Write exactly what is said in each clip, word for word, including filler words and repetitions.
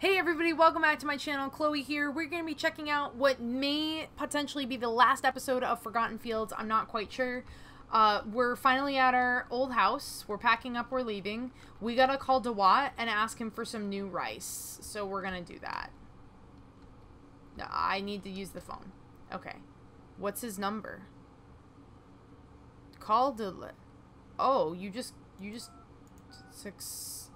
Hey everybody, welcome back to my channel. Chloe here. We're going to be checking out what may potentially be the last episode of Forgotten Fields. I'm not quite sure. Uh, we're finally at our old house. We're packing up, we're leaving. We gotta call DeWatt and ask him for some new rice. So we're gonna do that. No, I need to use the phone. Okay. What's his number? Call DeWatt. Oh, you just, you just, six...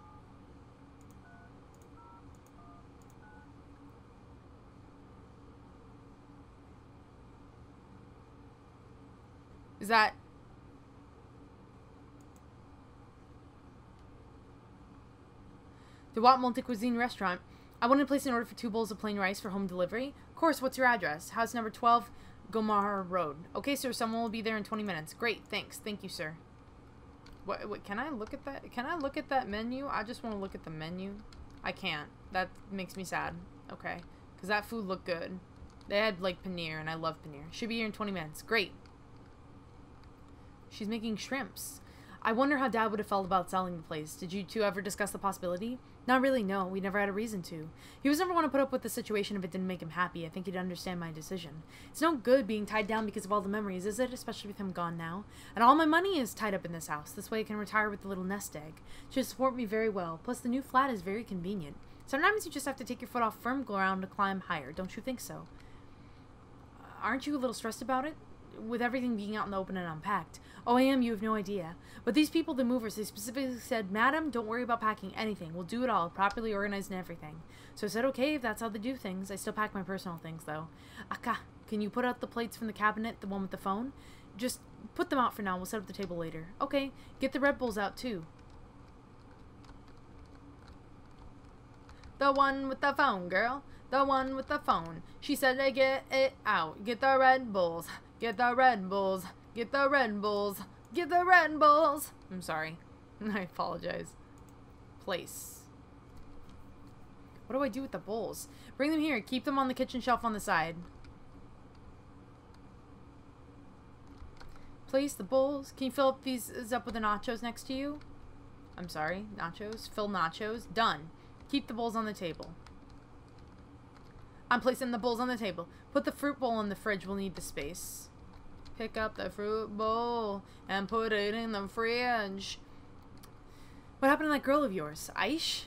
Is that... DeWatt Multi Cuisine Restaurant. I want to place an order for two bowls of plain rice for home delivery. Of course, what's your address? House number twelve, Gomar Road. Okay, sir, someone will be there in twenty minutes. Great, thanks. Thank you, sir. What, what, can I look at that? Can I look at that menu? I just want to look at the menu. I can't. That makes me sad. Okay. Because that food looked good. They had, like, paneer, and I love paneer. Should be here in twenty minutes. Great. She's making shrimps. I wonder how Dad would have felt about selling the place. Did you two ever discuss the possibility? Not really, no. We never had a reason to. He was never one to put up with the situation if it didn't make him happy. I think he'd understand my decision. It's no good being tied down because of all the memories, is it? Especially with him gone now. And all my money is tied up in this house. This way I can retire with a little nest egg. She'll support me very well. Plus, the new flat is very convenient. Sometimes you just have to take your foot off firm ground to climb higher. Don't you think so? Aren't you a little stressed about it? With everything being out in the open and unpacked. Oh, I am. You have no idea. But these people, the movers, they specifically said, Madam, don't worry about packing anything. We'll do it all. Properly organized and everything. So I said, okay, if that's how they do things. I still pack my personal things, though. Akka, can you put out the plates from the cabinet, the one with the phone? Just put them out for now. We'll set up the table later. Okay, get the Red Bulls out, too. The one with the phone, girl. The one with the phone. She said to get it out. Get the Red Bulls. Get the Red Bulls. Get the Red Bulls. Get the Red Bulls. I'm sorry. I apologize. Place. What do I do with the bowls? Bring them here. Keep them on the kitchen shelf on the side. Place the bowls. Can you fill up these up with the nachos next to you? I'm sorry. Nachos. Fill nachos. Done. Keep the bowls on the table. I'm placing the bowls on the table. Put the fruit bowl in the fridge. We'll need the space. Pick up the fruit bowl and put it in the fridge. What happened to that girl of yours? Aish?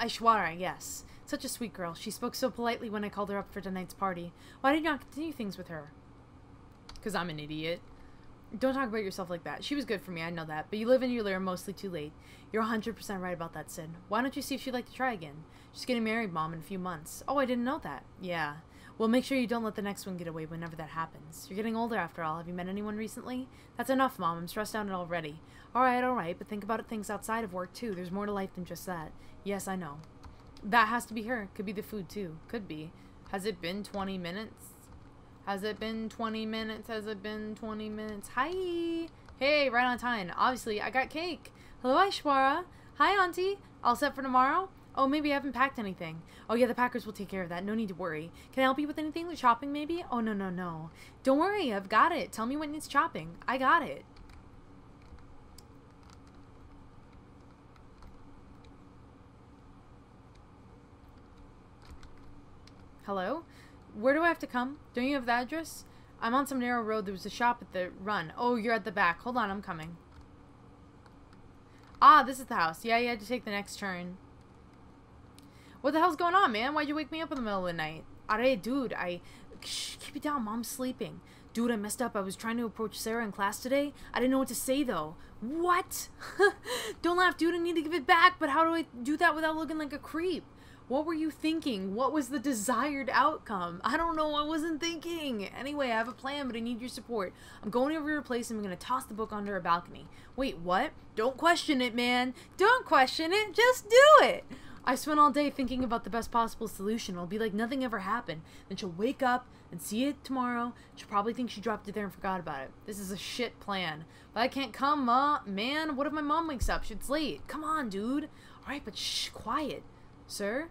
Aishwarya, yes. Such a sweet girl. She spoke so politely when I called her up for tonight's party. Why did you not continue things with her? Because I'm an idiot. Don't talk about yourself like that. She was good for me, I know that. But you live in your lair mostly too late. You're one hundred percent right about that, Sid. Why don't you see if she'd like to try again? She's getting married, Mom, in a few months. Oh, I didn't know that. Yeah. Well, make sure you don't let the next one get away whenever that happens. You're getting older, after all. Have you met anyone recently? That's enough, Mom. I'm stressed out already. All right, all right. But think about things outside of work, too. There's more to life than just that. Yes, I know. That has to be her. Could be the food, too. Could be. Has it been twenty minutes? Has it been twenty minutes? Has it been twenty minutes? Hi! Hey, right on time. Obviously, I got cake. Hello, Aishwarya. Hi, Auntie. All set for tomorrow? Oh, maybe I haven't packed anything. Oh, yeah, the packers will take care of that. No need to worry. Can I help you with anything? The chopping, maybe? Oh, no, no, no. Don't worry. I've got it. Tell me when it's chopping. I got it. Hello? Where do I have to come? Don't you have the address? I'm on some narrow road. There was a shop at the run. Oh, you're at the back. Hold on, I'm coming. Ah, this is the house. Yeah, you had to take the next turn. What the hell's going on, man? Why'd you wake me up in the middle of the night? Arre, dude, I... Shh, keep it down. Mom's sleeping. Dude, I messed up. I was trying to approach Sarah in class today. I didn't know what to say, though. What? Don't laugh, dude. I need to give it back. But how do I do that without looking like a creep? What were you thinking? What was the desired outcome? I don't know. I wasn't thinking. Anyway, I have a plan, but I need your support. I'm going over to your place and I'm going to toss the book onto her balcony. Wait, what? Don't question it, man. Don't question it. Just do it. I spent all day thinking about the best possible solution. It'll be like nothing ever happened. Then she'll wake up and see it tomorrow. She'll probably think she dropped it there and forgot about it. This is a shit plan. But I can't come, Ma. Man, what if my mom wakes up? It's late. Come on, dude. All right, but shh, quiet. Sir?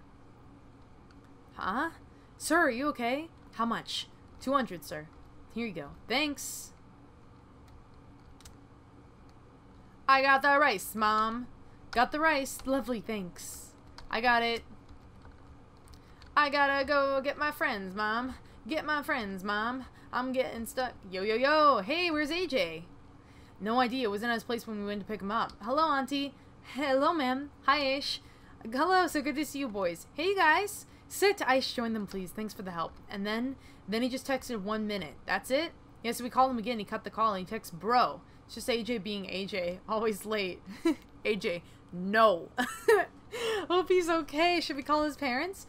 Huh? Sir, are you okay? How much? two hundred, sir. Here you go. Thanks. I got the rice, Mom. Got the rice. Lovely, thanks. I got it. I gotta go get my friends, Mom. Get my friends, Mom. I'm getting stuck. Yo, yo, yo. Hey, where's A J? No idea. It was in his place when we went to pick him up. Hello, Auntie. Hello, ma'am. Hi, Aish. Hello. So good to see you, boys. Hey, you guys. Sit. Aish, join them, please. Thanks for the help. And then, then he just texted one minute. That's it? Yes, yeah, so we called him again. He cut the call and he texts, bro. It's just A J being A J. Always late. A J, no. Hope he's okay. Should we call his parents?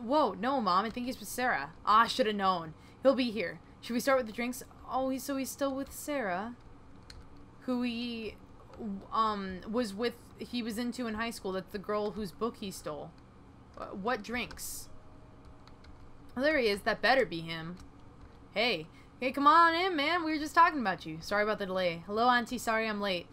Whoa, no, Mom. I think he's with Sarah. Ah, should have known. He'll be here. Should we start with the drinks? Oh, so he's still with Sarah, who he um was with. He was into in high school. That's the girl whose book he stole. What drinks? Well, there he is. That better be him. Hey, hey, come on in, man. We were just talking about you. Sorry about the delay. Hello, Auntie. Sorry I'm late.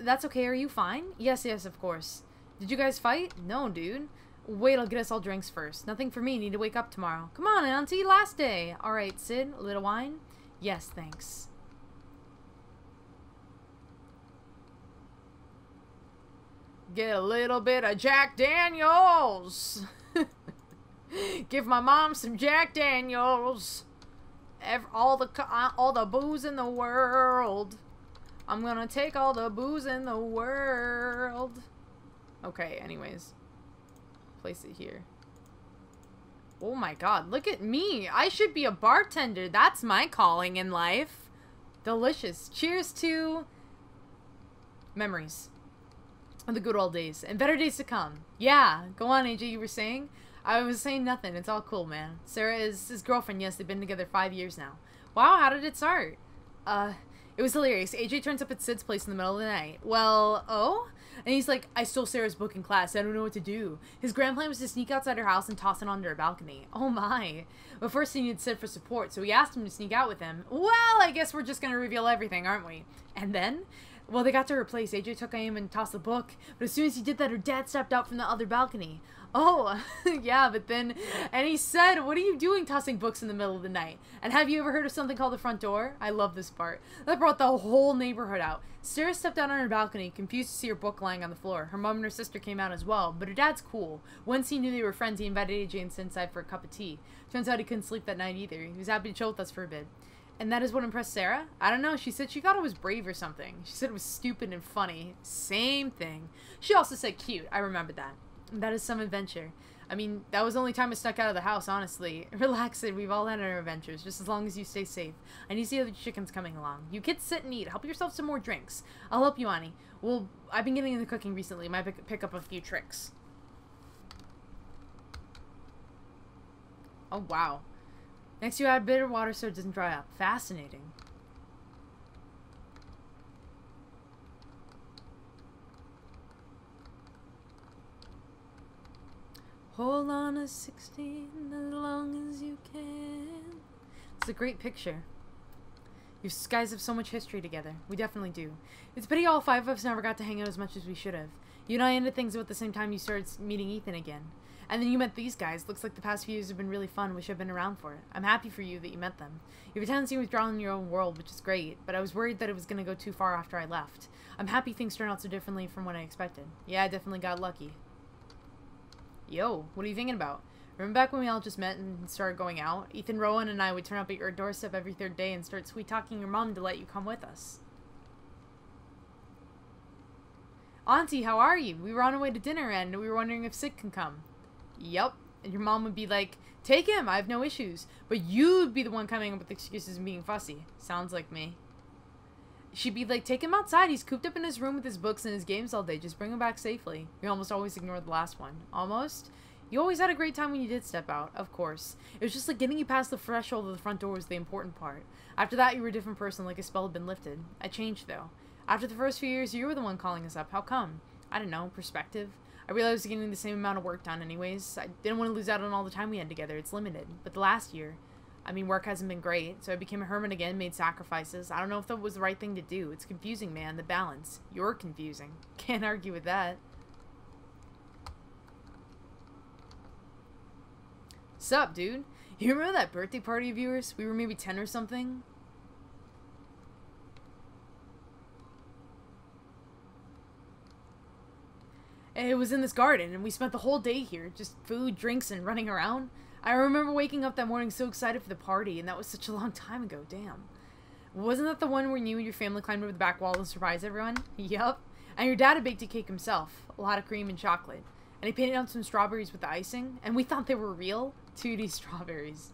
That's okay. Are you fine? Yes, yes, of course. Did you guys fight? No, dude. Wait, I'll get us all drinks first. Nothing for me. Need to wake up tomorrow. Come on, Auntie. Last day. All right, Sid. A little wine? Yes, thanks. Get a little bit of Jack Daniels. Give my mom some Jack Daniels. Every, all the all the booze in the world. I'm gonna take all the booze in the world. Okay, anyways. Place it here. Oh my god, look at me. I should be a bartender. That's my calling in life. Delicious. Cheers to memories of the good old days and better days to come. Yeah, go on, A J, you were saying? I was saying nothing. It's all cool, man. Sarah is his girlfriend. Yes, they've been together five years now. Wow, how did it start? Uh, it was hilarious. A J turns up at Sid's place in the middle of the night. Well, oh? And he's like, I stole Sarah's book in class. I don't know what to do. His grand plan was to sneak outside her house and toss it onto her balcony. Oh my. But first he needed Sid for support, so he asked him to sneak out with him. Well, I guess we're just going to reveal everything, aren't we? And then? Well, they got to her place. A J took aim and tossed the book. But as soon as he did that, her dad stepped out from the other balcony. Oh, yeah, but then... And he said, what are you doing tossing books in the middle of the night? And have you ever heard of something called the front door? I love this part. That brought the whole neighborhood out. Sarah stepped out on her balcony, confused to see her book lying on the floor. Her mom and her sister came out as well, but her dad's cool. Once he knew they were friends, he invited A J and Sid inside for a cup of tea. Turns out he couldn't sleep that night either. He was happy to chill with us for a bit. And that is what impressed Sarah? I don't know. She said she thought it was brave or something. She said it was stupid and funny. Same thing. She also said cute. I remember that. That is some adventure. I mean, that was the only time I stuck out of the house, honestly. Relax, Sid. We've all had our adventures, just as long as you stay safe. I need to see other chickens coming along. You kids sit and eat. Help yourself some more drinks. I'll help you, Ani. Well, I've been getting into cooking recently. Might pick, pick up a few tricks. Oh, wow. Next, you add bitter water so it doesn't dry up. Fascinating. Hold on to sixteen as long as you can. It's a great picture. You guys have so much history together. We definitely do. It's a pity all five of us never got to hang out as much as we should have. You and I ended things about the same time you started meeting Ethan again. And then you met these guys. Looks like the past few years have been really fun. Wish I'd been around for it. I'm happy for you that you met them. You have a tendency to withdraw in your own world, which is great, but I was worried that it was going to go too far after I left. I'm happy things turned out so differently from what I expected. Yeah, I definitely got lucky. Yo, what are you thinking about? Remember back when we all just met and started going out? Ethan, Rowan, and I would turn up at your doorstep every third day and start sweet-talking your mom to let you come with us. Auntie, how are you? We were on our way to dinner and we were wondering if Sid can come. Yep. And your mom would be like, take him, I have no issues. But you'd be the one coming up with excuses and being fussy. Sounds like me. She'd be like, take him outside. He's cooped up in his room with his books and his games all day. Just bring him back safely. We almost always ignored the last one. Almost? You always had a great time when you did step out, of course. It was just like getting you past the threshold of the front door was the important part. After that, you were a different person, like a spell had been lifted. I changed, though. After the first few years, you were the one calling us up. How come? I don't know. Perspective. I realized I was getting the same amount of work done anyways. I didn't want to lose out on all the time we had together. It's limited. But the last year, I mean, work hasn't been great, so I became a hermit again, made sacrifices. I don't know if that was the right thing to do. It's confusing, man. The balance. You're confusing. Can't argue with that. Sup, dude? You remember that birthday party of yours? We were maybe ten or something? It was in this garden, and we spent the whole day here, just food, drinks, and running around. I remember waking up that morning so excited for the party, and that was such a long time ago, damn. Wasn't that the one where you and your family climbed over the back wall and surprised everyone? Yup. And your dad had baked a cake himself, a lot of cream and chocolate. And he painted on some strawberries with the icing, and we thought they were real two D strawberries.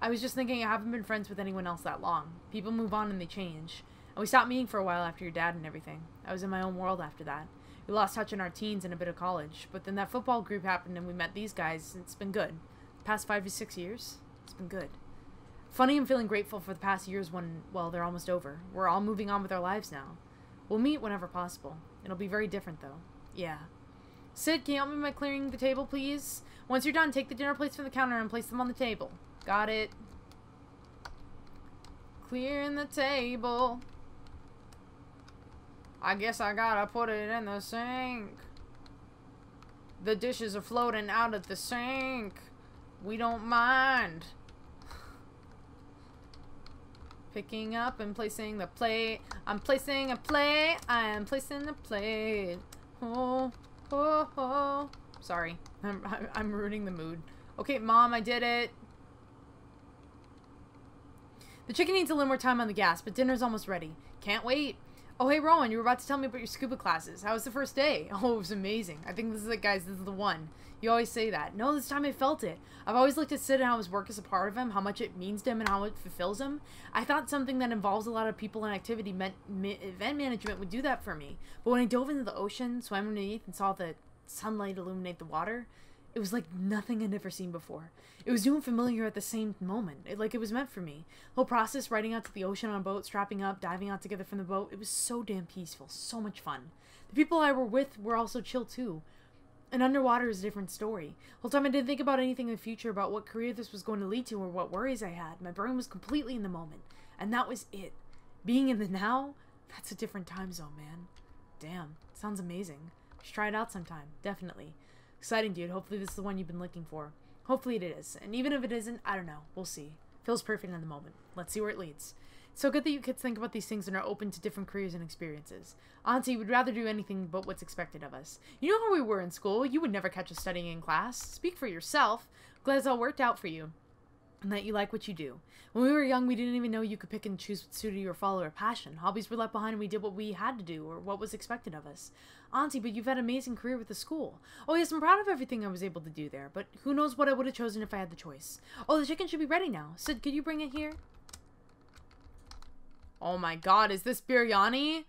I was just thinking I haven't been friends with anyone else that long. People move on and they change. And we stopped meeting for a while after your dad and everything. I was in my own world after that. We lost touch in our teens and a bit of college, but then that football group happened and we met these guys, and it's been good. The past five to six years, it's been good. Funny, I'm feeling grateful for the past years when, well, they're almost over. We're all moving on with our lives now. We'll meet whenever possible. It'll be very different, though. Yeah. Sid, can you help me by clearing the table, please? Once you're done, take the dinner plates from the counter and place them on the table. Got it. Clearing the table. I guess I gotta put it in the sink. The dishes are floating out of the sink. We don't mind. Picking up and placing the plate. I'm placing a plate. I am placing the plate. Oh, oh, oh. Sorry. I'm, I'm ruining the mood. Okay, Mom, I did it. The chicken needs a little more time on the gas, but dinner's almost ready. Can't wait. Oh, hey, Rowan, you were about to tell me about your scuba classes. How was the first day? Oh, it was amazing. I think this is it, guys. This is the one. You always say that. No, this time I felt it. I've always looked at Sid and how his work is a part of him, how much it means to him, and how it fulfills him. I thought something that involves a lot of people and activity meant event management would do that for me. But when I dove into the ocean, swam underneath, and saw the sunlight illuminate the water, it was like nothing I'd ever seen before. It was new and familiar at the same moment. It, like it was meant for me. The whole process, riding out to the ocean on a boat, strapping up, diving out together from the boat, it was so damn peaceful, so much fun. The people I were with were also chill too. And underwater is a different story. The whole time I didn't think about anything in the future, about what career this was going to lead to or what worries I had. My brain was completely in the moment. And that was it. Being in the now, that's a different time zone, man. Damn, sounds amazing. You should try it out sometime, definitely. Exciting, dude. Hopefully this is the one you've been looking for. Hopefully it is. And even if it isn't, I don't know. We'll see. Feels perfect in the moment. Let's see where it leads. It's so good that you kids think about these things and are open to different careers and experiences. Auntie would rather do anything but what's expected of us. You know how we were in school. You would never catch us studying in class. Speak for yourself. Glad it's all worked out for you. And that you like what you do. When we were young, we didn't even know you could pick and choose what suited you or follow your passion. Hobbies were left behind and we did what we had to do or what was expected of us. Auntie, but you've had an amazing career with the school. Oh yes, I'm proud of everything I was able to do there, but who knows what I would have chosen if I had the choice. Oh, the chicken should be ready now. Sid, could you bring it here? Oh my god, is this biryani?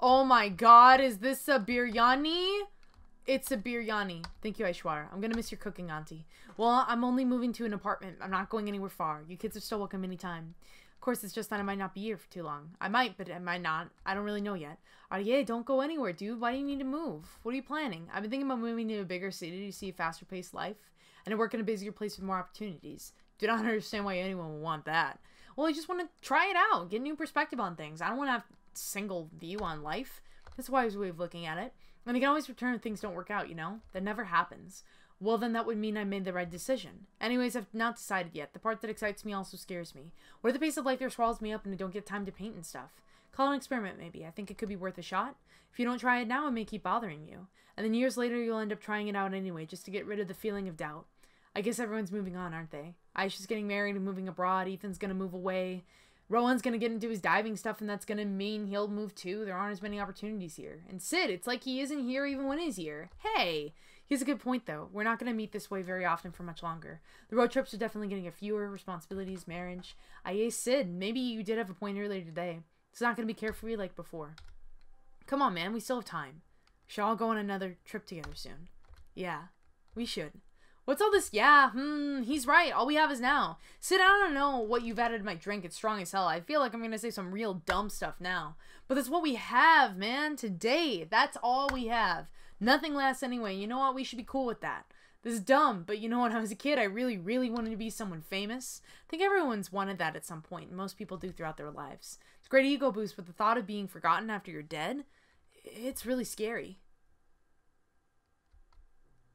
Oh my god, is this a biryani? It's a biryani. Thank you, Aishwarya. I'm gonna miss your cooking, Auntie. Well, I'm only moving to an apartment. I'm not going anywhere far. You kids are still welcome anytime. Of course, it's just that I might not be here for too long. I might, but I might not. I don't really know yet. Aryeh, don't go anywhere, dude. Why do you need to move? What are you planning? I've been thinking about moving to a bigger city to see a faster-paced life, and to work in a busier place with more opportunities. Do not understand why anyone would want that. Well, I just want to try it out. Get a new perspective on things. I don't want to have a single view on life. That's a wise way of looking at it. And you can always return if things don't work out, you know? That never happens. Well, then that would mean I made the right decision. Anyways, I've not decided yet. The part that excites me also scares me. What if the pace of life there swallows me up and I don't get time to paint and stuff? Call it an experiment, maybe. I think it could be worth a shot. If you don't try it now, it may keep bothering you. And then years later, you'll end up trying it out anyway, just to get rid of the feeling of doubt. I guess everyone's moving on, aren't they? Aisha's getting married and moving abroad. Ethan's gonna move away. Rowan's going to get into his diving stuff, and that's going to mean he'll move too. There aren't as many opportunities here. And Sid, it's like he isn't here even when he's here. Hey! Here's a good point, though. We're not going to meet this way very often for much longer. The road trips are definitely getting a fewer responsibilities, marriage. Aye, Sid, maybe you did have a point earlier today. It's not going to be carefree like before. Come on, man. We still have time. We should all go on another trip together soon. Yeah, we should. What's all this? Yeah, hmm, he's right. All we have is now. Sid, I don't know what you've added to my drink. It's strong as hell. I feel like I'm going to say some real dumb stuff now. But that's what we have, man, today. That's all we have. Nothing lasts anyway. You know what? We should be cool with that. This is dumb, but you know, when I was a kid, I really, really wanted to be someone famous. I think everyone's wanted that at some point, and most people do throughout their lives. It's a great ego boost, but the thought of being forgotten after you're dead, it's really scary.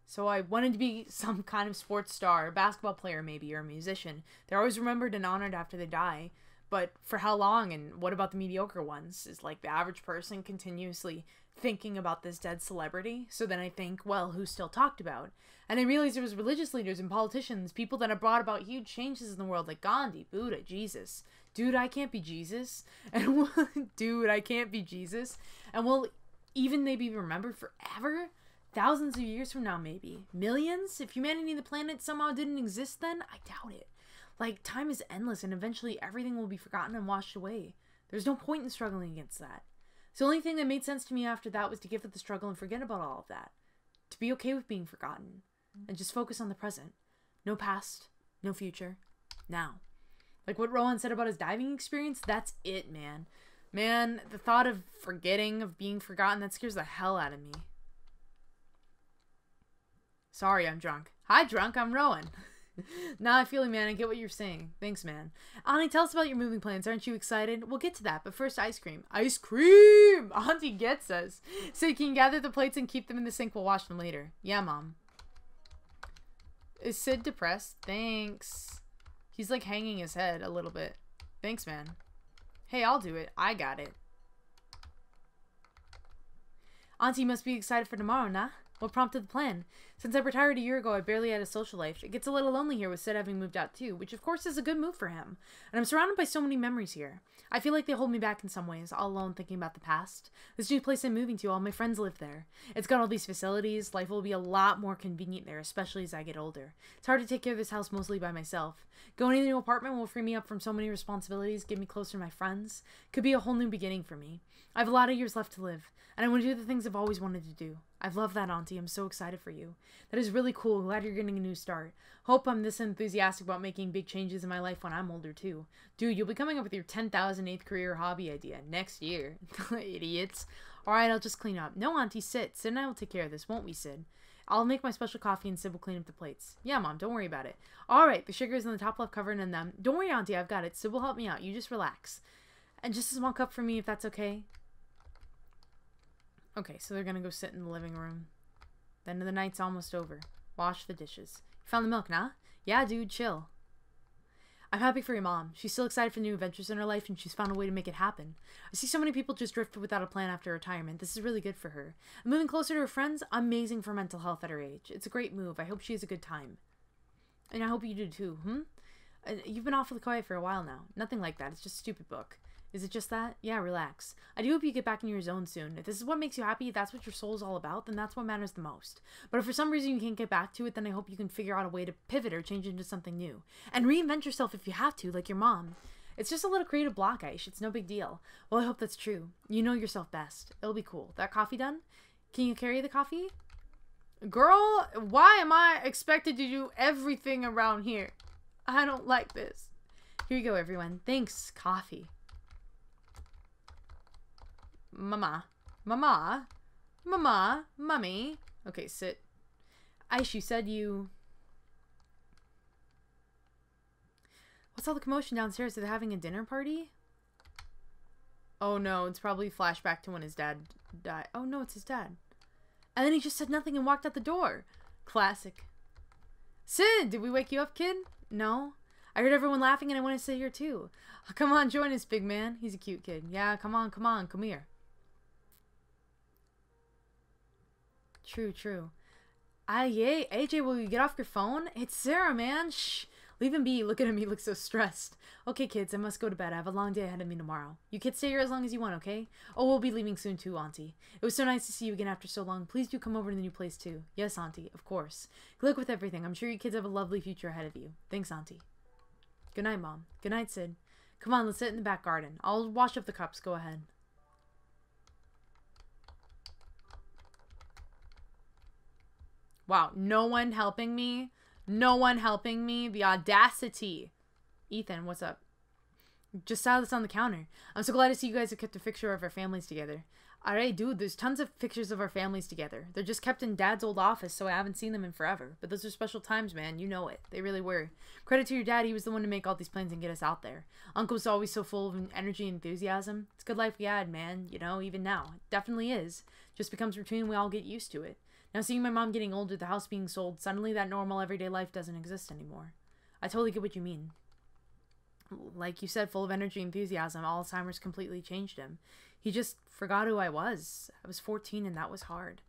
So I wanted to be some kind of sports star, a basketball player maybe, or a musician. They're always remembered and honored after they die. But for how long, and what about the mediocre ones? Is like the average person continuously thinking about this dead celebrity. So then I think, well, who's still talked about? And I realized there was religious leaders and politicians, people that have brought about huge changes in the world, like Gandhi, Buddha, Jesus. Dude, I can't be Jesus. And we'll, dude, I can't be Jesus. And will even they be remembered forever? Thousands of years from now, maybe. Millions? If humanity and the planet somehow didn't exist then, I doubt it. Like, time is endless, and eventually everything will be forgotten and washed away. There's no point in struggling against that. So the only thing that made sense to me after that was to give up the struggle and forget about all of that. To be okay with being forgotten. And just focus on the present. No past. No future. Now. Like what Rowan said about his diving experience, that's it, man. Man, the thought of forgetting, of being forgotten, that scares the hell out of me. Sorry, I'm drunk. Hi, drunk. I'm Rowan. Now I feel it, man. I get what you're saying. Thanks, man. Auntie, tell us about your moving plans. Aren't you excited? We'll get to that, but first, ice cream. Ice cream! Auntie gets us. So you can gather the plates and keep them in the sink. We'll wash them later. Yeah, Mom. Is Sid depressed? Thanks. He's, like, hanging his head a little bit. Thanks, man. Hey, I'll do it. I got it. Auntie must be excited for tomorrow, nah? What prompted the plan? Since I retired a year ago, I barely had a social life. It gets a little lonely here with Sid having moved out too, which of course is a good move for him. And I'm surrounded by so many memories here. I feel like they hold me back in some ways, all alone thinking about the past. This new place I'm moving to, all my friends live there. It's got all these facilities. Life will be a lot more convenient there, especially as I get older. It's hard to take care of this house mostly by myself. Going to the new apartment will free me up from so many responsibilities, get me closer to my friends. Could be a whole new beginning for me. I have a lot of years left to live, and I want to do the things I've always wanted to do. I've loved that, Auntie. I'm so excited for you. That is really cool. Glad you're getting a new start. Hope I'm this enthusiastic about making big changes in my life when I'm older, too. Dude, you'll be coming up with your ten thousandth career hobby idea next year. Idiots. All right, I'll just clean up. No, Auntie, Sid. Sid and I will take care of this, won't we, Sid? I'll make my special coffee and Sid will clean up the plates. Yeah, Mom, don't worry about it. All right, the sugar is in the top left covering in them. Don't worry, Auntie, I've got it. Sid will help me out. You just relax. And just a small cup for me, if that's okay. Okay, so they're gonna go sit in the living room. The end of the night's almost over. Wash the dishes. You found the milk, nah? Yeah, dude, chill. I'm happy for your mom. She's still excited for new adventures in her life, and she's found a way to make it happen. I see so many people just drift without a plan after retirement. This is really good for her. And moving closer to her friends, amazing for mental health at her age. It's a great move. I hope she has a good time. And I hope you do too, hmm? Uh, you've been awfully quiet for a while now. Nothing like that. It's just a stupid book. Is it just that? Yeah, relax. I do hope you get back in your zone soon. If this is what makes you happy, if that's what your soul's all about, then that's what matters the most. But if for some reason you can't get back to it, then I hope you can figure out a way to pivot or change into something new. And reinvent yourself if you have to, like your mom. It's just a little creative block, Aish. It's no big deal. Well, I hope that's true. You know yourself best. It'll be cool. That coffee done? Can you carry the coffee? Girl, why am I expected to do everything around here? I don't like this. Here you go, everyone. Thanks, coffee. Mama. Mama. Mama. Mummy. Okay, sit. Aish, you said you... What's all the commotion downstairs? Are they having a dinner party? Oh no, it's probably flashback to when his dad died. Oh no, it's his dad. And then he just said nothing and walked out the door. Classic. Sid, did we wake you up, kid? No. I heard everyone laughing and I want to sit here too. Oh, come on, join us, big man. He's a cute kid. Yeah, come on, come on, come here. True, true. Ah, yay. A J, will you get off your phone? It's Sarah, man. Shh. Leave him be. Look at him. He looks so stressed. Okay, kids, I must go to bed. I have a long day ahead of me tomorrow. You kids stay here as long as you want, okay? Oh, we'll be leaving soon, too, Auntie. It was so nice to see you again after so long. Please do come over to the new place, too. Yes, Auntie, of course. Good luck with everything. I'm sure you kids have a lovely future ahead of you. Thanks, Auntie. Good night, Mom. Good night, Sid. Come on, let's sit in the back garden. I'll wash up the cups. Go ahead. Wow, no one helping me. No one helping me. The audacity. Ethan, what's up? Just saw this on the counter. I'm so glad to see you guys have kept a picture of our families together. Alright, dude, there's tons of pictures of our families together. They're just kept in Dad's old office, so I haven't seen them in forever. But those are special times, man. You know it. They really were. Credit to your dad. He was the one to make all these plans and get us out there. Uncle's always so full of energy and enthusiasm. It's a good life we had, man. You know, even now. It definitely is. Just becomes routine. We all get used to it. Now, seeing my mom getting older, the house being sold, suddenly that normal everyday life doesn't exist anymore. I totally get what you mean. like you said, full of energy and enthusiasm, Alzheimer's completely changed him. He just forgot who I was. I was fourteen and that was hard.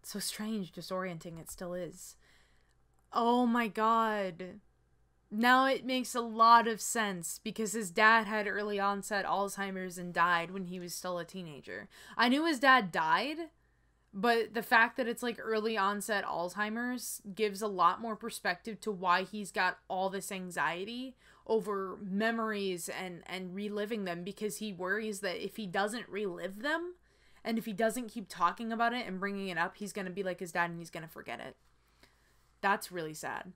It's so strange, disorienting, it still is. Oh my god. Now it makes a lot of sense, because his dad had early onset Alzheimer's and died when he was still a teenager. I knew his dad died, but the fact that it's like early onset Alzheimer's gives a lot more perspective to why he's got all this anxiety over memories and, and reliving them, because he worries that if he doesn't relive them, and if he doesn't keep talking about it and bringing it up, he's going to be like his dad and he's going to forget it. That's really sad.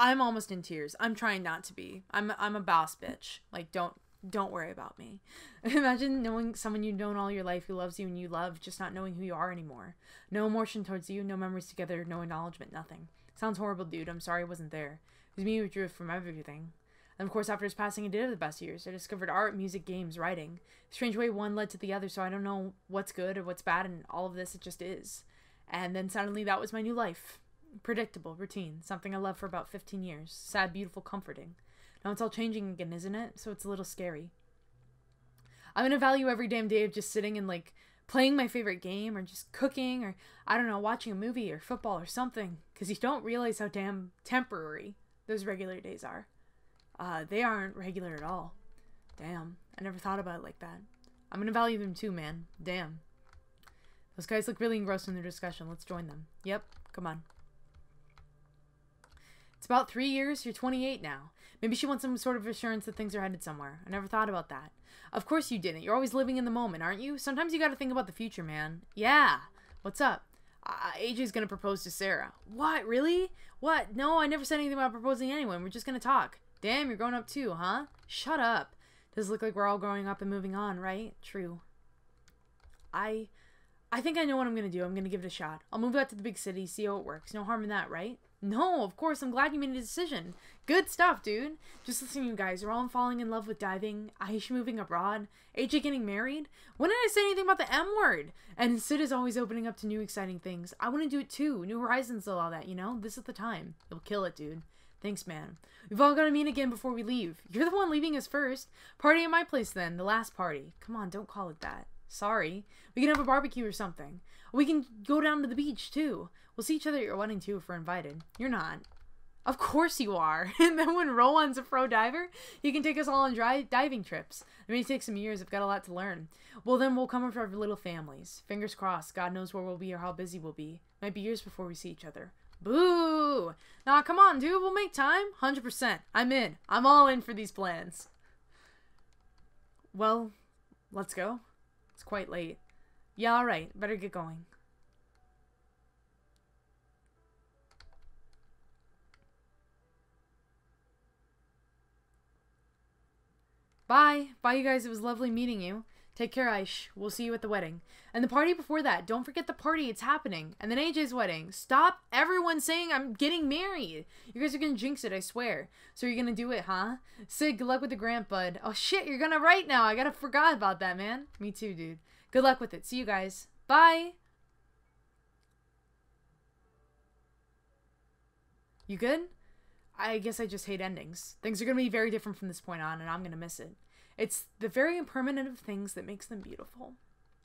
I'm almost in tears. I'm trying not to be. I'm I'm a boss bitch. Like, don't don't worry about me. Imagine knowing someone you've known all your life who loves you and you love, just not knowing who you are anymore. No emotion towards you, no memories together, no acknowledgement, nothing. Sounds horrible, dude. I'm sorry I wasn't there. It was me who drew from everything. And of course, after his passing, I did have the best years. I discovered art, music, games, writing. Strange way one led to the other, so I don't know what's good or what's bad, and all of this, it just is. And then suddenly, that was my new life. Predictable, routine, something I loved for about fifteen years. Sad, beautiful, comforting. Now it's all changing again, isn't it? So it's a little scary. I'm gonna value every damn day of just sitting and like playing my favorite game, or just cooking, or I don't know, watching a movie or football or something, because you don't realize how damn temporary those regular days are. Uh, they aren't regular at all. Damn, I never thought about it like that. I'm gonna value them too, man. Damn. Those guys look really engrossed in their discussion. Let's join them. Yep, come on. It's about three years. You're twenty-eight now. Maybe she wants some sort of assurance that things are headed somewhere. I never thought about that. Of course you didn't. You're always living in the moment, aren't you? Sometimes you gotta think about the future, man. Yeah. What's up? Uh, A J's gonna propose to Sarah. What? Really? What? No, I never said anything about proposing to anyone. We're just gonna talk. Damn, you're growing up too, huh? Shut up. Does it look like we're all growing up and moving on, right? True. I... I think I know what I'm gonna do. I'm gonna give it a shot. I'll move out to the big city, see how it works. No harm in that, right? No, of course. I'm glad you made a decision. Good stuff, dude. Just listen to you guys. You're all falling in love with diving, Aish moving abroad, A J getting married. When did I say anything about the M word? And Sid is always opening up to new exciting things. I want to do it too. New horizons, all that, you know? This is the time. You'll kill it, dude. Thanks, man. We've all got to meet again before we leave. You're the one leaving us first. Party at my place then, the last party. Come on, don't call it that. Sorry. We can have a barbecue or something. We can go down to the beach, too. We'll see each other at your wedding, too, if we're invited. You're not. Of course you are. And then when Rowan's a pro diver, he can take us all on dry diving trips. It may take some years. I've got a lot to learn. Well, then we'll come up for our little families. Fingers crossed. God knows where we'll be or how busy we'll be. Might be years before we see each other. Boo! Nah, come on, dude. We'll make time. one hundred percent. I'm in. I'm all in for these plans. Well, let's go. It's quite late. Yeah, alright. Better get going. Bye. Bye, you guys. It was lovely meeting you. Take care, Aish. We'll see you at the wedding. And the party before that. Don't forget the party. It's happening. And then A J's wedding. Stop everyone saying I'm getting married. You guys are going to jinx it, I swear. So you're going to do it, huh? Sid, good luck with the grant, bud. Oh, shit. You're going to write now. I gotta forgot about that, man. Me too, dude. Good luck with it. See you guys. Bye. You good? I guess I just hate endings. Things are going to be very different from this point on, and I'm going to miss it. It's the very impermanent of things that makes them beautiful.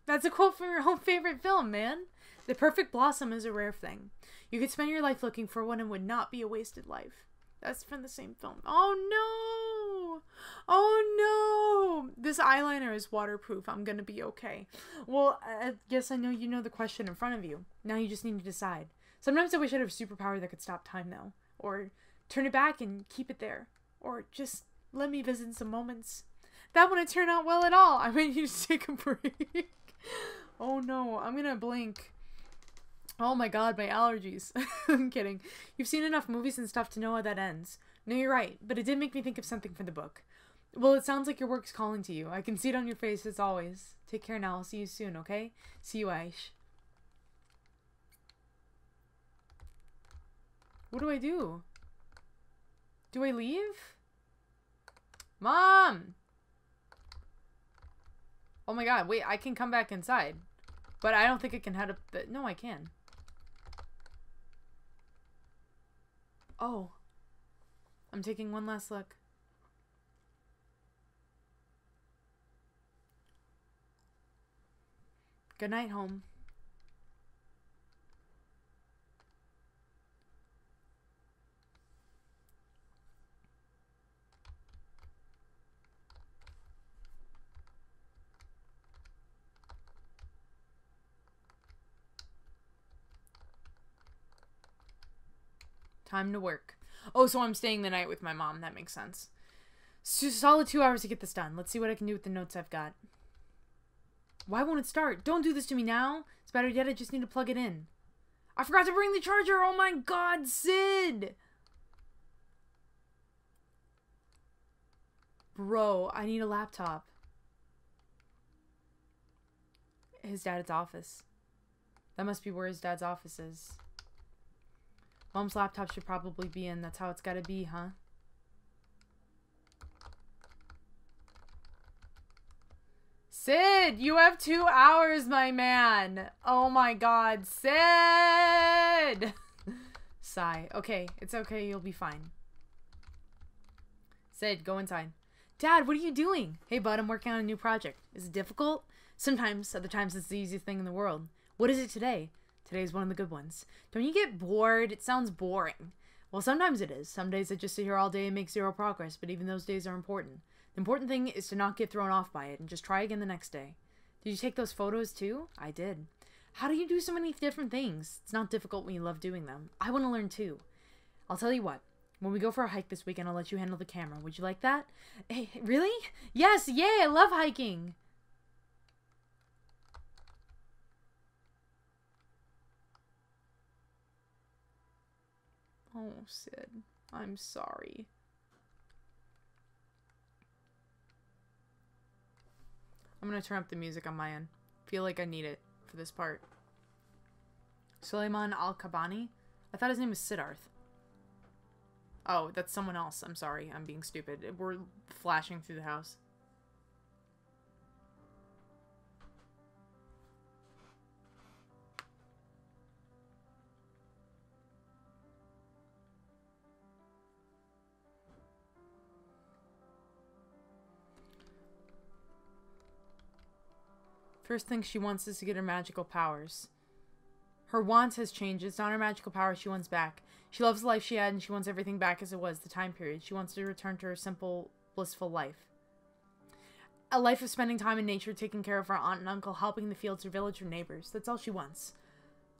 That's a quote from your own favorite film, man. The perfect blossom is a rare thing. You could spend your life looking for one and would not be a wasted life. That's from the same film. Oh, no. Oh, no. This eyeliner is waterproof. I'm going to be okay. Well, I guess I know you know the question in front of you. Now you just need to decide. Sometimes I wish I'd have a superpower that could stop time, though. Or turn it back and keep it there. Or just let me visit some moments. That wouldn't turn out well at all. I mean, you just take a break. Oh, no. I'm going to blink. Oh, my God. My allergies. I'm kidding. You've seen enough movies and stuff to know how that ends. No, you're right. But it did make me think of something from the book. Well, it sounds like your work's calling to you. I can see it on your face as always. Take care now. I'll see you soon, okay? See you, Aish. What do I do? Do I leave? Mom! Oh my god, wait, I can come back inside. But I don't think I can head up the... No, I can. Oh. I'm taking one last look. Good night, home. Time to work. Oh, so I'm staying the night with my mom. That makes sense. So, solid two hours to get this done. Let's see what I can do with the notes I've got. Why won't it start? Don't do this to me now. It's better yet, I just need to plug it in. I forgot to bring the charger. Oh my god, Sid! Bro, I need a laptop. His dad's office. That must be where his dad's office is. Mom's laptop should probably be in. That's how it's gotta be, huh? Sid, you have two hours, my man. Oh my god, Sid! Sigh. Okay, it's okay. You'll be fine. Sid, go inside. Dad, what are you doing? Hey, bud, I'm working on a new project. Is it difficult? Sometimes. Other times, it's the easiest thing in the world. What is it today? Today's one of the good ones. Don't you get bored? It sounds boring. Well, sometimes it is. Some days I just sit here all day and make zero progress, but even those days are important. The important thing is to not get thrown off by it and just try again the next day. Did you take those photos too? I did. How do you do so many different things? It's not difficult when you love doing them. I want to learn too. I'll tell you what. When we go for a hike this weekend, I'll let you handle the camera. Would you like that? Hey, really? Yes, yay, I love hiking! Oh, Sid, I'm sorry. I'm gonna turn up the music on my end. Feel like I need it for this part. Suleiman Al-Kabani? I thought his name was Siddharth. Oh, that's someone else. I'm sorry. I'm being stupid. We're flashing through the house. First thing she wants is to get her magical powers. Her wants has changed. It's not her magical powers she wants back. She loves the life she had and she wants everything back as it was, the time period. She wants to return to her simple, blissful life. A life of spending time in nature, taking care of her aunt and uncle, helping the fields, her village, her neighbors. That's all she wants.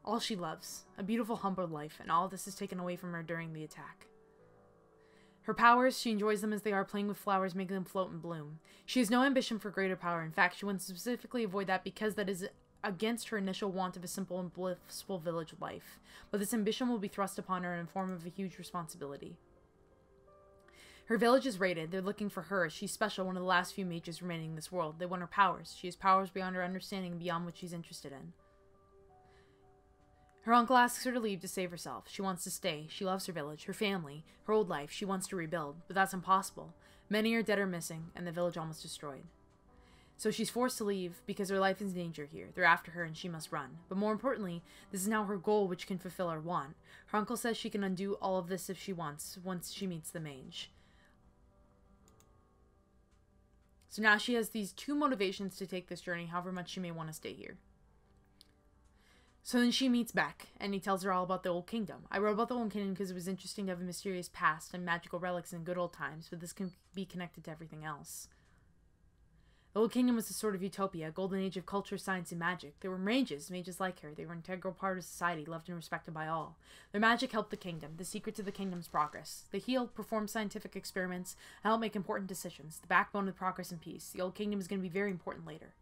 All she loves. A beautiful, humble life, and all this is taken away from her during the attack. Her powers, she enjoys them as they are, playing with flowers, making them float and bloom. She has no ambition for greater power. In fact, she wants to specifically avoid that because that is against her initial want of a simple and blissful village life. But this ambition will be thrust upon her in the form of a huge responsibility. Her village is raided. They're looking for her. She's special, one of the last few mages remaining in this world. They want her powers. She has powers beyond her understanding, beyond what she's interested in. Her uncle asks her to leave to save herself. She wants to stay. She loves her village, her family, her old life. She wants to rebuild, but that's impossible. Many are dead or missing, and the village almost destroyed. So she's forced to leave because her life is in danger here. They're after her, and she must run. But more importantly, this is now her goal, which can fulfill her want. Her uncle says she can undo all of this if she wants, once she meets the mage. So now she has these two motivations to take this journey, however much she may want to stay here. So then she meets Beck, and he tells her all about the Old Kingdom. I wrote about the Old Kingdom because it was interesting to have a mysterious past and magical relics in good old times, but this can be connected to everything else. The Old Kingdom was a sort of utopia, a golden age of culture, science, and magic. There were mages, mages like her. They were an integral part of society, loved and respected by all. Their magic helped the kingdom, the secret to the kingdom's progress. They healed, performed scientific experiments, and helped make important decisions, the backbone of progress and peace. The Old Kingdom is going to be very important later.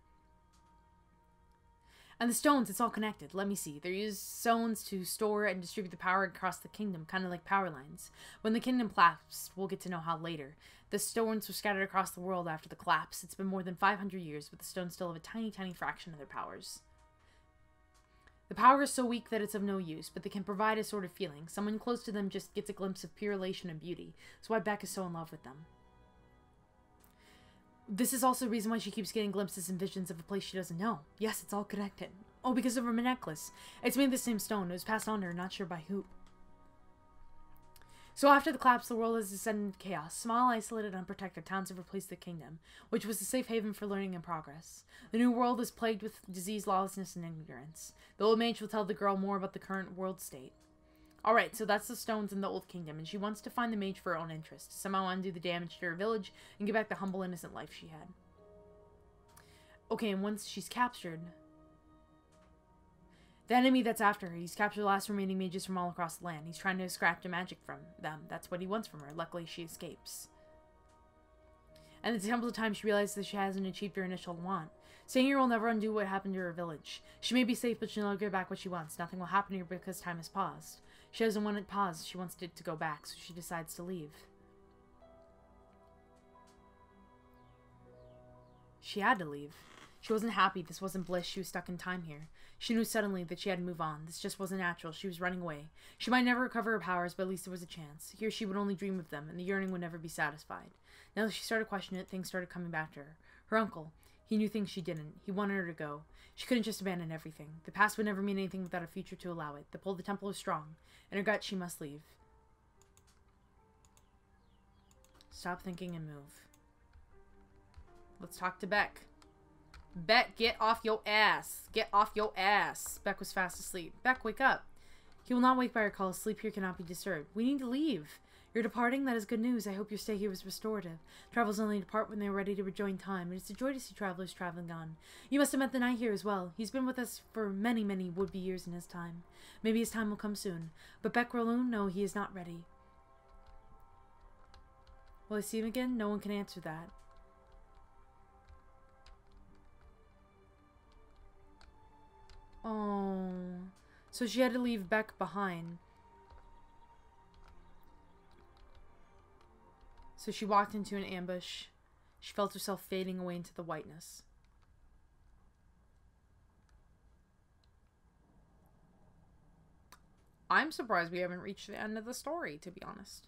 And the stones, it's all connected. Let me see. They use stones to store and distribute the power across the kingdom, kind of like power lines. When the kingdom collapsed, we'll get to know how later. The stones were scattered across the world after the collapse. It's been more than five hundred years, but the stones still have a tiny, tiny fraction of their powers. The power is so weak that it's of no use, but they can provide a sort of feeling. Someone close to them just gets a glimpse of pure elation and beauty. That's why Beck is so in love with them. This is also the reason why she keeps getting glimpses and visions of a place she doesn't know. Yes, it's all connected. Oh, because of her necklace. It's made of the same stone. It was passed on to her, not sure by who. So after the collapse, the world has descended into chaos. Small, isolated, unprotected towns have replaced the kingdom, which was a safe haven for learning and progress. The new world is plagued with disease, lawlessness, and ignorance. The old mage will tell the girl more about the current world state. Alright, so that's the stones in the old kingdom, and she wants to find the mage for her own interest. Somehow undo the damage to her village and get back the humble, innocent life she had. Okay, and once she's captured... The enemy that's after her. He's captured the last remaining mages from all across the land. He's trying to extract the magic from them. That's what he wants from her. Luckily, she escapes. And at the Temple of Time, she realizes that she hasn't achieved her initial want. Staying here will never undo what happened to her village. She may be safe, but she'll never get back what she wants. Nothing will happen to her because time has paused. She doesn't want it paused. She wants it to go back, so she decides to leave. She had to leave. She wasn't happy. This wasn't bliss. She was stuck in time here. She knew suddenly that she had to move on. This just wasn't natural. She was running away. She might never recover her powers, but at least there was a chance. Here she would only dream of them, and the yearning would never be satisfied. Now that she started questioning it, things started coming back to her. Her uncle. He knew things she didn't. He wanted her to go. She couldn't just abandon everything. The past would never mean anything without a future to allow it. The pull of the temple was strong. In her gut, she must leave. Stop thinking and move. Let's talk to Beck. Beck, get off your ass. Get off your ass. Beck was fast asleep. Beck, wake up. He will not wake by your call. Sleep here cannot be disturbed. We need to leave. You're departing? That is good news. I hope your stay here was restorative. Travelers only depart when they are ready to rejoin time. It is a joy to see travelers traveling on. You must have met the knight here as well. He's been with us for many, many would-be years in his time. Maybe his time will come soon. But Beck Rolloon, no, he is not ready. Will I see him again? No one can answer that. Oh, so she had to leave Beck behind. So she walked into an ambush. She felt herself fading away into the whiteness. I'm surprised we haven't reached the end of the story, to be honest.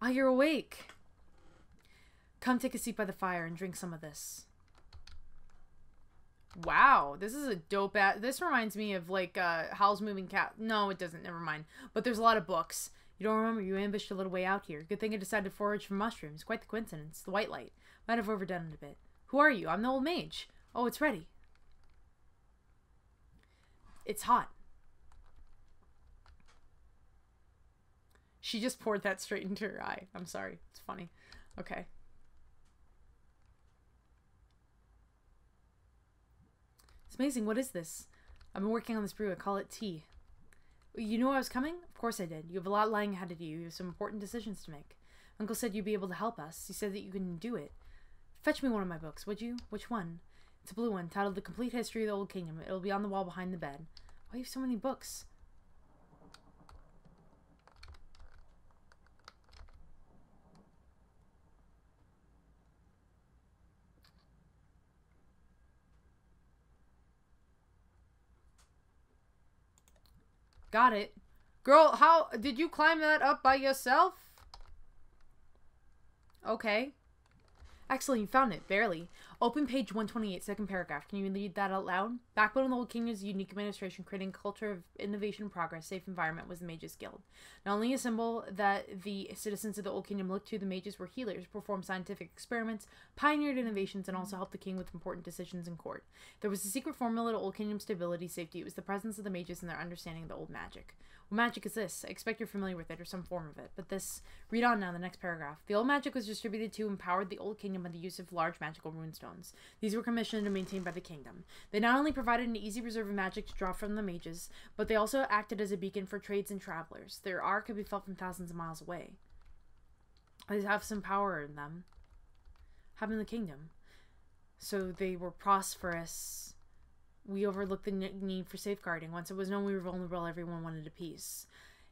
Ah, you're awake. Come take a seat by the fire and drink some of this. Wow, this is a dope ass. This reminds me of like uh, Howl's Moving Cat. No, it doesn't. Never mind. But there's a lot of books. You don't remember you ambushed a little way out here. Good thing I decided to forage for mushrooms. Quite the coincidence. The white light. Might have overdone it a bit. Who are you? I'm the old mage. Oh, it's ready. It's hot. She just poured that straight into her eye. I'm sorry. It's funny. Okay. Amazing. What is this? I've been working on this brew. I call it tea. You knew I was coming? Of course I did. You have a lot lying ahead of you. You have some important decisions to make. Uncle said you'd be able to help us. He said that you couldn't do it. Fetch me one of my books, would you? Which one? It's a blue one, titled The Complete History of the Old Kingdom. It'll be on the wall behind the bed. Why do you have so many books? Got it. Girl, how did you climb that up by yourself? Okay. Excellent, you found it. Barely. Open page one twenty-eight, second paragraph. Can you read that out loud? Backbone of the Old Kingdom's unique administration, creating a culture of innovation and progress, safe environment was the Mages Guild. Not only a symbol that the citizens of the Old Kingdom looked to, the mages were healers, performed scientific experiments, pioneered innovations, and also helped the king with important decisions in court. There was a secret formula to Old Kingdom stability, safety. It was the presence of the mages and their understanding of the old magic. What magic is this? I expect you're familiar with it or some form of it, but this... Read on now, the next paragraph. The old magic was distributed to and powered the Old Kingdom by the use of large magical runestones. These were commissioned and maintained by the kingdom. They not only provided an easy reserve of magic to draw from the mages, but they also acted as a beacon for trades and travelers. Their aura could be felt from thousands of miles away. They have some power in them. Having the kingdom. So they were prosperous... We overlooked the need for safeguarding. Once it was known we were vulnerable, everyone wanted a peace.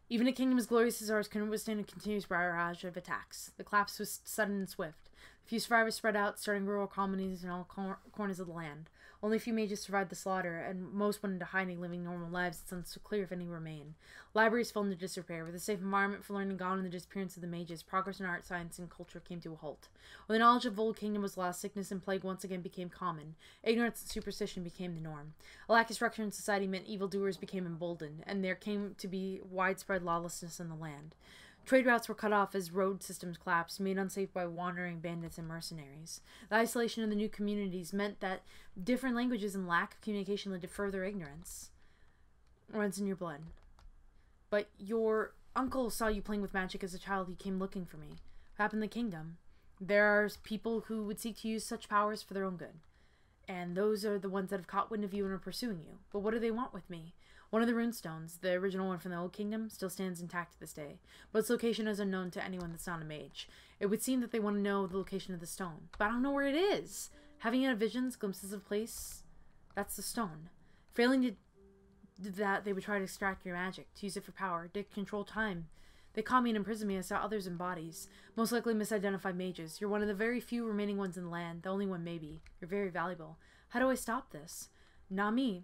Even a kingdom as glorious as ours couldn't withstand a continuous barrage of attacks. The collapse was sudden and swift. A few survivors spread out, starting rural colonies in all cor corners of the land. Only a few mages survived the slaughter, and most went into hiding, living normal lives. It's unclear if any remain. Libraries fell into disrepair. With a safe environment for learning gone and the disappearance of the mages, progress in art, science, and culture came to a halt. When the knowledge of the Old Kingdom was lost, sickness and plague once again became common. Ignorance and superstition became the norm. A lack of structure in society meant evildoers became emboldened, and there came to be widespread lawlessness in the land. Trade routes were cut off as road systems collapsed, made unsafe by wandering bandits and mercenaries. The isolation of the new communities meant that different languages and lack of communication led to further ignorance. Runs in your blood. But your uncle saw you playing with magic as a child. He came looking for me. What happened in the kingdom? There are people who would seek to use such powers for their own good. And those are the ones that have caught wind of you and are pursuing you. But what do they want with me? One of the runestones, the original one from the Old Kingdom, still stands intact to this day, but its location is unknown to anyone that's not a mage. It would seem that they want to know the location of the stone, but I don't know where it is. Having had visions, glimpses of place, that's the stone. Failing to do that, they would try to extract your magic, to use it for power, to control time. They caught me and imprisoned me. I saw others in bodies, most likely misidentified mages. You're one of the very few remaining ones in the land, the only one maybe. You're very valuable. How do I stop this? Not me.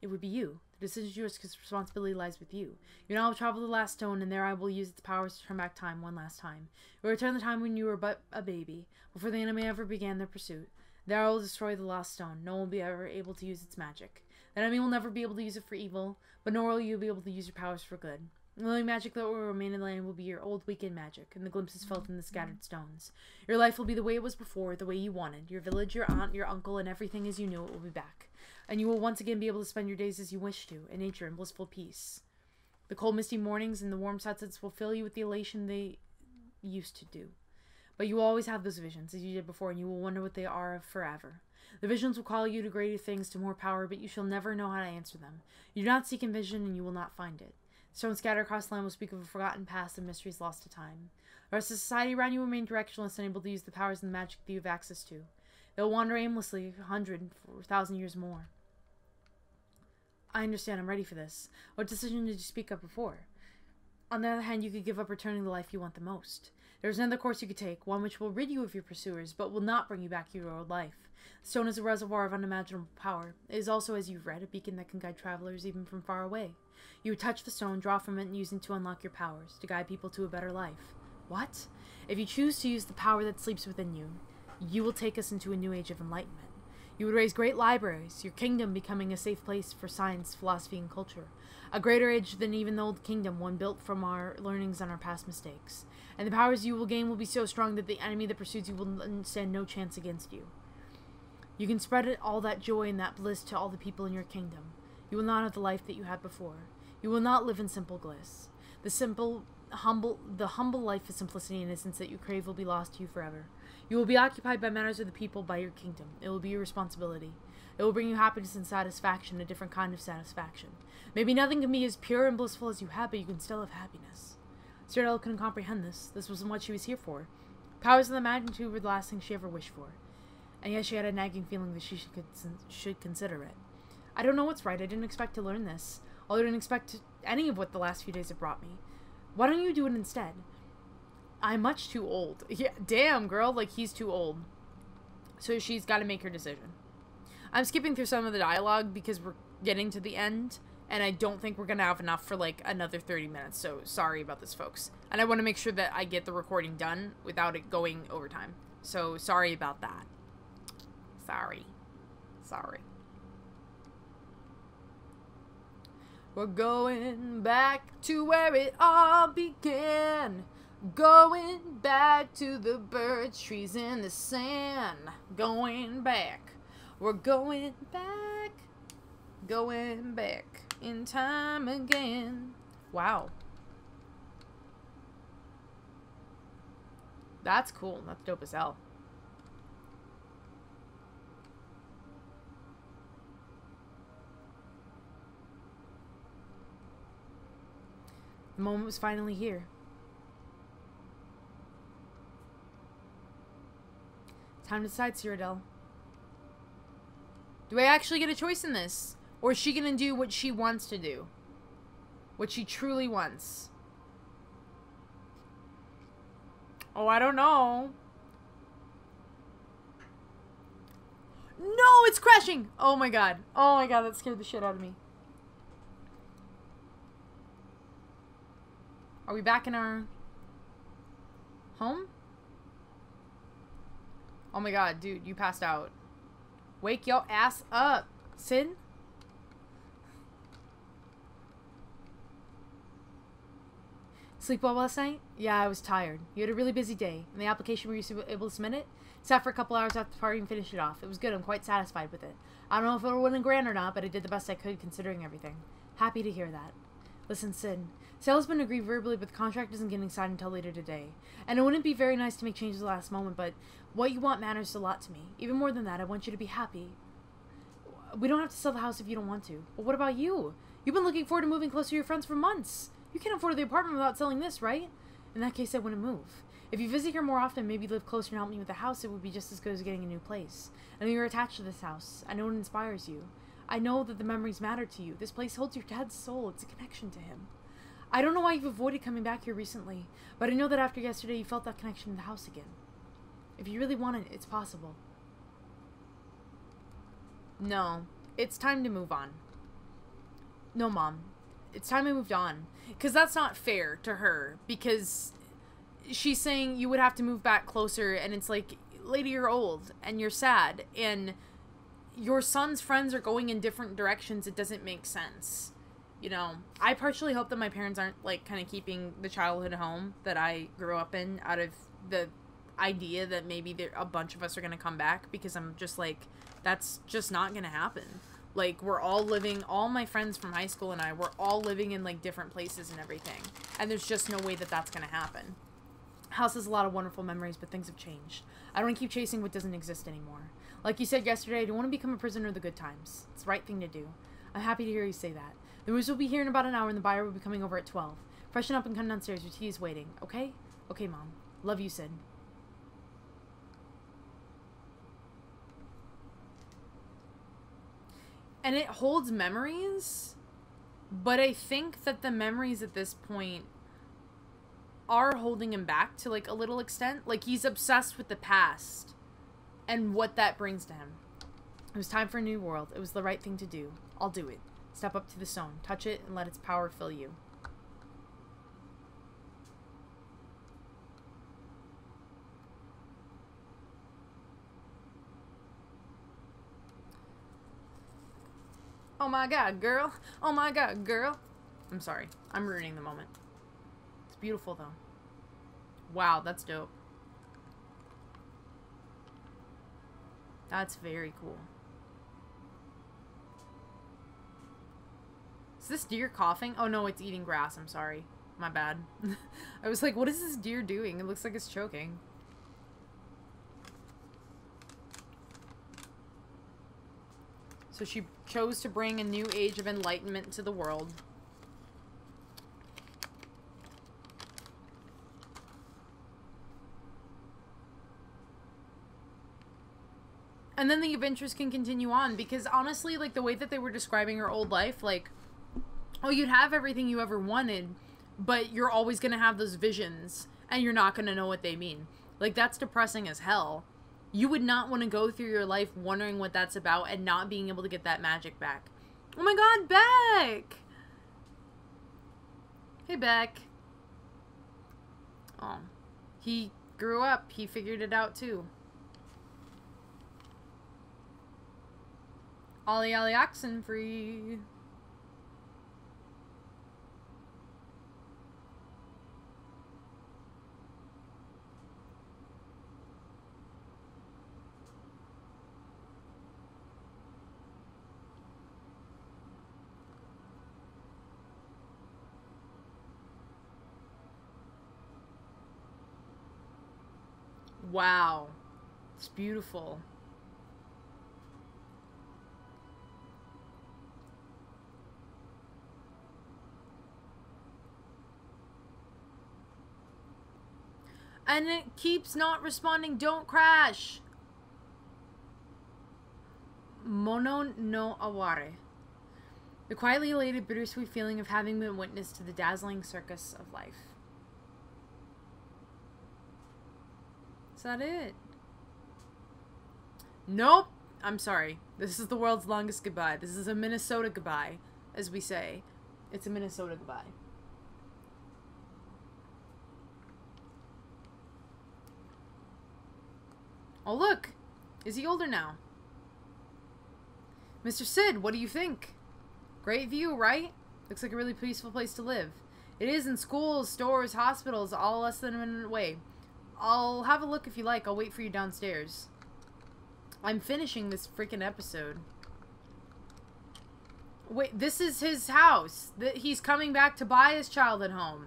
It would be you. The decision is yours because responsibility lies with you. You now will travel to the last stone, and there I will use its powers to turn back time one last time. We return the time when you were but a baby, before the enemy ever began their pursuit. There I will destroy the lost stone. No one will be ever able to use its magic. The enemy will never be able to use it for evil, but nor will you be able to use your powers for good. The only magic that will remain in the land will be your old weakened magic, and the glimpses felt in the scattered stones. Your life will be the way it was before, the way you wanted. Your village, your aunt, your uncle, and everything as you knew it will be back. And you will once again be able to spend your days as you wish to, in nature and blissful peace. The cold, misty mornings and the warm sunsets will fill you with the elation they used to do. But you will always have those visions, as you did before, and you will wonder what they are forever. The visions will call you to greater things, to more power, but you shall never know how to answer them. You do not seek a vision, and you will not find it. Stones scattered across the land will speak of a forgotten past and mysteries lost to time. The rest of society around you will remain directionless, unable to use the powers and the magic that you have access to. They will wander aimlessly a hundred or a thousand years more. I understand. I'm ready for this. What decision did you speak of before? On the other hand, you could give up returning the life you want the most. There is another course you could take, one which will rid you of your pursuers, but will not bring you back to your old life. The stone is a reservoir of unimaginable power. It is also, as you've read, a beacon that can guide travelers even from far away. You would touch the stone, draw from it, and use it to unlock your powers, to guide people to a better life. What? If you choose to use the power that sleeps within you, you will take us into a new age of enlightenment. You would raise great libraries, your kingdom becoming a safe place for science, philosophy, and culture. A greater age than even the Old Kingdom, one built from our learnings and our past mistakes. And the powers you will gain will be so strong that the enemy that pursues you will stand no chance against you. You can spread all that joy and that bliss to all the people in your kingdom. You will not have the life that you had before. You will not live in simple bliss. The simple, humble, the humble life of simplicity and innocence that you crave will be lost to you forever. You will be occupied by matters of the people, by your kingdom. It will be your responsibility. It will bring you happiness and satisfaction, a different kind of satisfaction. Maybe nothing can be as pure and blissful as you have, but you can still have happiness. Cyrodiil couldn't comprehend this. This wasn't what she was here for. Powers of the magnitude were the last thing she ever wished for. And yet she had a nagging feeling that she should, should consider it. I don't know what's right. I didn't expect to learn this. Although I didn't expect any of what the last few days have brought me. Why don't you do it instead? I'm much too old. Yeah, damn, girl. Like, he's too old. So she's got to make her decision. I'm skipping through some of the dialogue because we're getting to the end. And I don't think we're going to have enough for, like, another thirty minutes. So sorry about this, folks. And I want to make sure that I get the recording done without it going overtime. So sorry about that. Sorry. Sorry. We're going back to where it all began. Going back to the birch trees in the sand. Going back. We're going back. Going back in time again. Wow. That's cool. That's dope as hell. The moment was finally here. Time to decide, Cyrodiil. Do I actually get a choice in this? Or is she going to do what she wants to do? What she truly wants? Oh, I don't know. No, it's crashing! Oh my god. Oh my god, that scared the shit out of me. Are we back in our home? Oh my god, dude, you passed out. Wake your ass up, Sid. Sleep well last night? Yeah, I was tired. You had a really busy day. In the application, were you able to submit it? Sat for a couple hours after the party and finished it off. It was good. I'm quite satisfied with it. I don't know if it would have been grand or not, but I did the best I could considering everything. Happy to hear that. Listen, Sid. Salesman agreed verbally, but the contract isn't getting signed until later today. And it wouldn't be very nice to make changes at the last moment, but what you want matters a lot to me. Even more than that, I want you to be happy. We don't have to sell the house if you don't want to. But what about you? You've been looking forward to moving closer to your friends for months. You can't afford the apartment without selling this, right? In that case, I wouldn't move. If you visit here more often, maybe live closer and help me with the house, it would be just as good as getting a new place. I know you're attached to this house. I know it inspires you. I know that the memories matter to you. This place holds your dad's soul. It's a connection to him. I don't know why you've avoided coming back here recently, but I know that after yesterday, you felt that connection to the house again. If you really want it, it's possible. No, it's time to move on. No, Mom. It's time I moved on. Because that's not fair to her. Because she's saying you would have to move back closer, and it's like, lady, you're old, and you're sad, and your son's friends are going in different directions. It doesn't make sense. You know, I partially hope that my parents aren't, like, kind of keeping the childhood home that I grew up in out of the idea that maybe there, a bunch of us are going to come back, because I'm just like, that's just not going to happen. Like, we're all living, all my friends from high school and I, we're all living in, like, different places and everything. And there's just no way that that's going to happen. House has a lot of wonderful memories, but things have changed. I don't want to keep chasing what doesn't exist anymore. Like you said yesterday, I don't want to become a prisoner of the good times. It's the right thing to do. I'm happy to hear you say that. The moves will be here in about an hour and the buyer will be coming over at twelve. Freshen up and come downstairs. Your tea is waiting, okay? Okay, Mom. Love you, Sid. And it holds memories, but I think that the memories at this point are holding him back to, like, a little extent. Like, he's obsessed with the past and what that brings to him. It was time for a new world. It was the right thing to do. I'll do it. Step up to the stone. Touch it and let its power fill you. Oh my god, girl. Oh my god, girl. I'm sorry. I'm ruining the moment. It's beautiful, though. Wow, that's dope. That's very cool. Is this deer coughing? Oh, no, it's eating grass. I'm sorry. My bad. I was like, what is this deer doing? It looks like it's choking. So she chose to bring a new age of enlightenment to the world. And then the adventures can continue on, because honestly, like, the way that they were describing her old life, like, oh, you'd have everything you ever wanted, but you're always going to have those visions, and you're not going to know what they mean. Like, that's depressing as hell. You would not want to go through your life wondering what that's about and not being able to get that magic back. Oh my god, Beck! Hey, Beck. Oh. He grew up. He figured it out, too. Ollie Ollie Oxenfree. Wow. It's beautiful. And it keeps not responding. Don't crash. Mono no aware. The quietly elated, bittersweet feeling of having been witness to the dazzling circus of life. Is that it? Nope. I'm sorry. This is the world's longest goodbye. This is a Minnesota goodbye, as we say. It's a Minnesota goodbye. Oh, look! Is he older now? Mister Sid, what do you think? Great view, right? Looks like a really peaceful place to live. It is in schools, stores, hospitals, all less than a minute away. I'll have a look if you like. I'll wait for you downstairs. I'm finishing this freaking episode. Wait, this is his house. That he's coming back to buy his childhood home.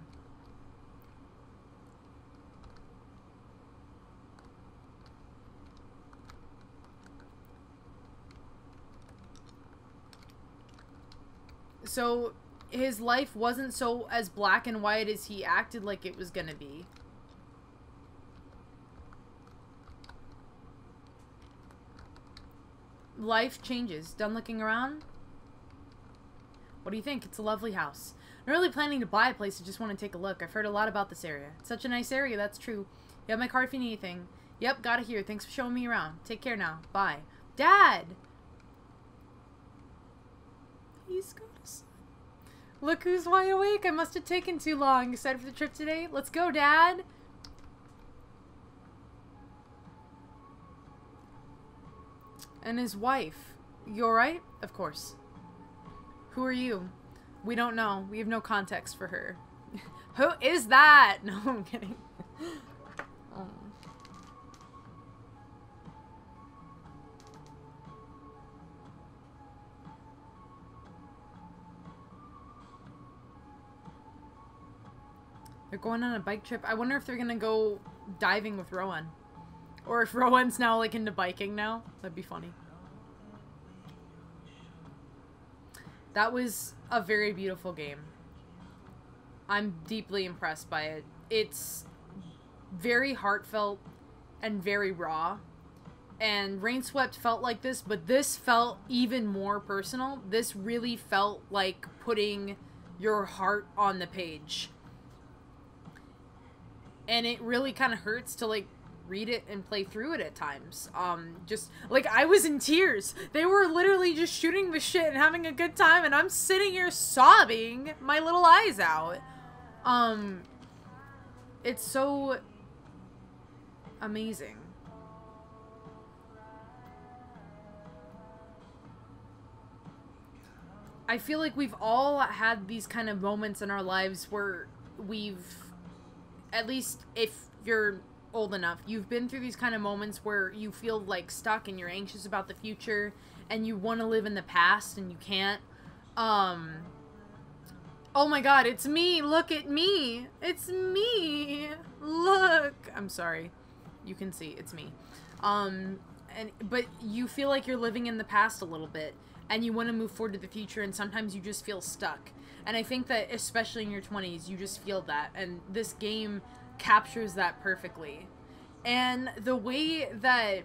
So his life wasn't so as black and white as he acted like it was gonna be. Life changes. Done looking around? What do you think? It's a lovely house. I'm not really planning to buy a place. I just want to take a look. I've heard a lot about this area. It's such a nice area. That's true. You have my card if you need anything. Yep, got it here. Thanks for showing me around. Take care now. Bye. Dad! He's got a son. Look who's wide awake. I must have taken too long. Excited for the trip today? Let's go, Dad! And his wife. You alright? Of course. Who are you? We don't know. We have no context for her. Who is that? No, I'm kidding. um. They're going on a bike trip. I wonder if they're gonna go diving with Rowan. Or if Rowan's now, like, into biking now. That'd be funny. That was a very beautiful game. I'm deeply impressed by it. It's very heartfelt and very raw. And Rainswept felt like this, but this felt even more personal. This really felt like putting your heart on the page. And it really kind of hurts to, like, read it and play through it at times. Um, just, like, I was in tears. They were literally just shooting the shit and having a good time, and I'm sitting here sobbing my little eyes out. Um, it's so amazing. I feel like we've all had these kind of moments in our lives where we've, at least if you're old enough, you've been through these kind of moments where you feel like stuck and you're anxious about the future and you want to live in the past and you can't. Um oh my god, it's me. Look at me. It's me. Look. I'm sorry, you can see it's me. Um and but you feel like you're living in the past a little bit and you want to move forward to the future, and sometimes you just feel stuck. And I think that especially in your twenties you just feel that, and this game captures that perfectly. And the way that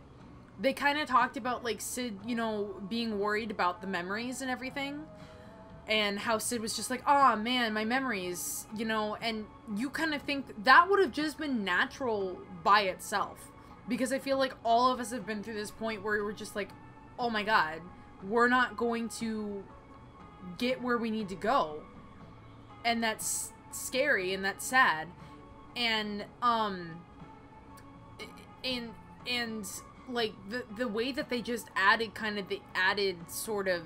they kind of talked about, like, Sid, you know, being worried about the memories and everything, and how Sid was just like, oh man, my memories, you know, and you kind of think that would have just been natural by itself, because I feel like all of us have been through this point where we're just like, oh my god, we're not going to get where we need to go, and that's scary and that's sad. And, um, and, and, like, the, the way that they just added kind of the added sort of,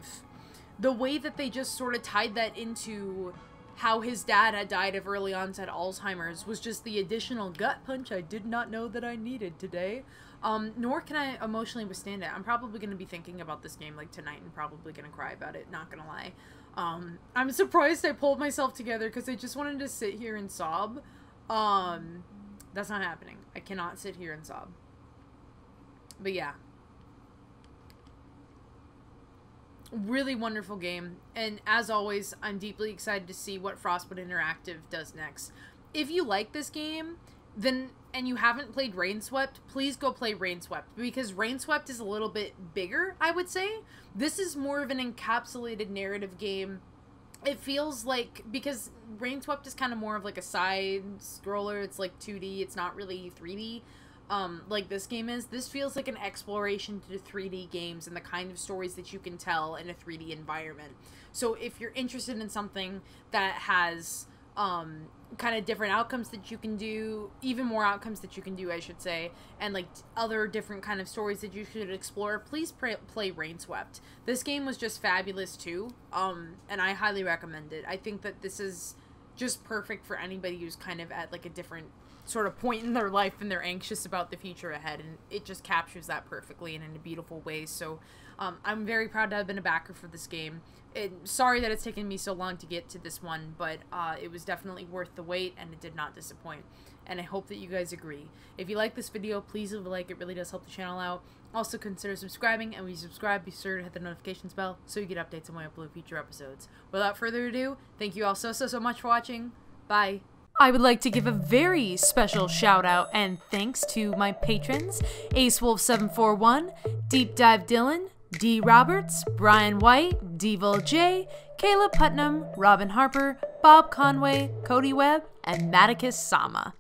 the way that they just sort of tied that into how his dad had died of early onset Alzheimer's was just the additional gut punch I did not know that I needed today. Um, nor can I emotionally withstand it. I'm probably going to be thinking about this game, like, tonight and probably going to cry about it, not going to lie. Um, I'm surprised I pulled myself together because I just wanted to sit here and sob. Um, that's not happening. I cannot sit here and sob. But yeah. Really wonderful game. And as always, I'm deeply excited to see what Frostwood Interactive does next. If you like this game, then, and you haven't played Rainswept, please go play Rainswept. Because Rainswept is a little bit bigger, I would say. This is more of an encapsulated narrative game. It feels like, because Rainswept is kind of more of like a side scroller, it's like two D, it's not really three D, um, like this game is. This feels like an exploration to three D games and the kind of stories that you can tell in a three D environment. So if you're interested in something that has um, kind of different outcomes that you can do, even more outcomes that you can do, I should say, and like other different kind of stories that you should explore, please play Rainswept. This game was just fabulous too, um, and I highly recommend it. I think that this is just perfect for anybody who's kind of at like a different sort of point in their life and they're anxious about the future ahead, and it just captures that perfectly and in a beautiful way. So um, I'm very proud to have been a backer for this game. It, sorry that it's taken me so long to get to this one, but uh, it was definitely worth the wait and it did not disappoint, and I hope that you guys agree. If you like this video, please leave a like, it really does help the channel out. Also consider subscribing, and when you subscribe, be sure to hit the notifications bell so you get updates on when I upload future episodes. Without further ado, thank you all so so so much for watching. Bye! I would like to give a very special shout out and thanks to my patrons, Ace Wolf seven four one, DeepDiveDylan, D Roberts, Brian White, Deevil Jay, Caleb Putnam, Robin Harper, Bob Conway, Cody Webb, and Madicus Sama.